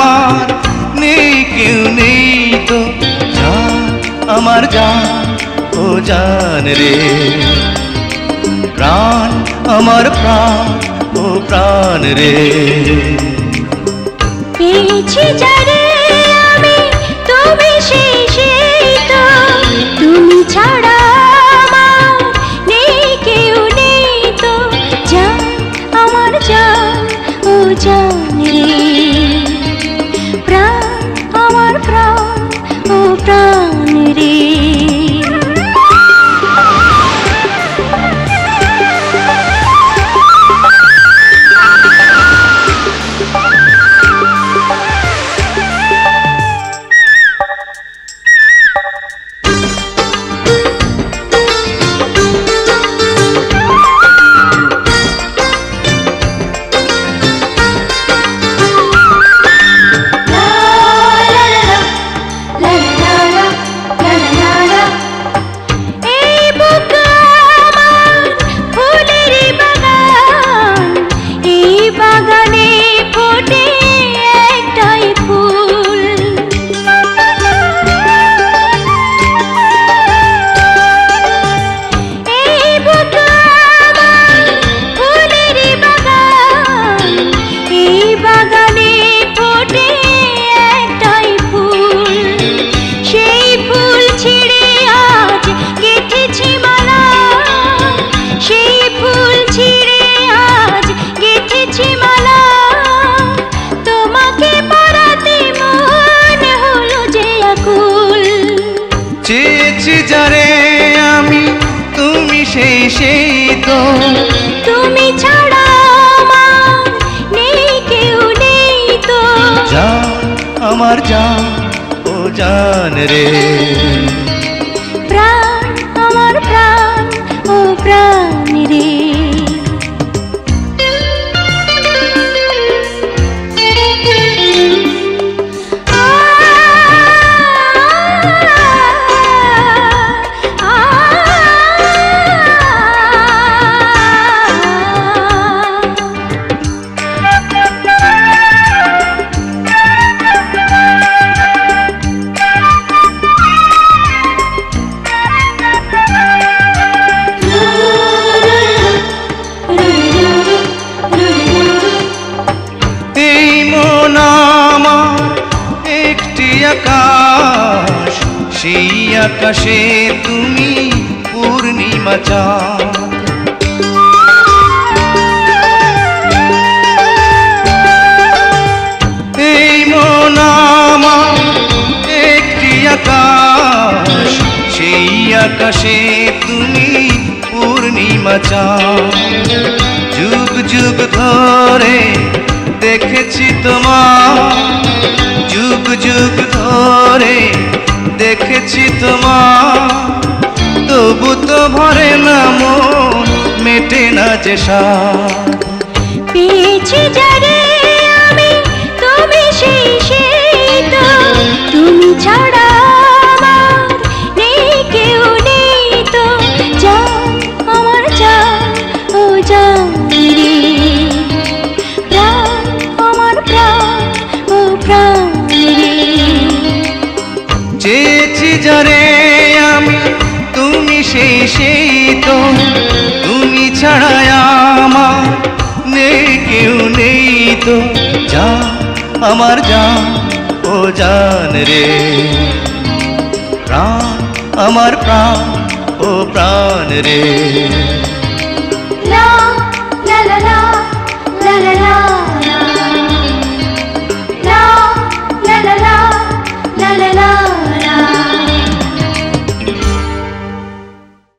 আমার নেই কেউ নেই তো জান আমার জান ও জান রে প্রাণ আমার প্রাণ ও প্রাণ রে পেয়েছি যারে আমি তুমি সেই তো তুমি ছাড়া la la la la la la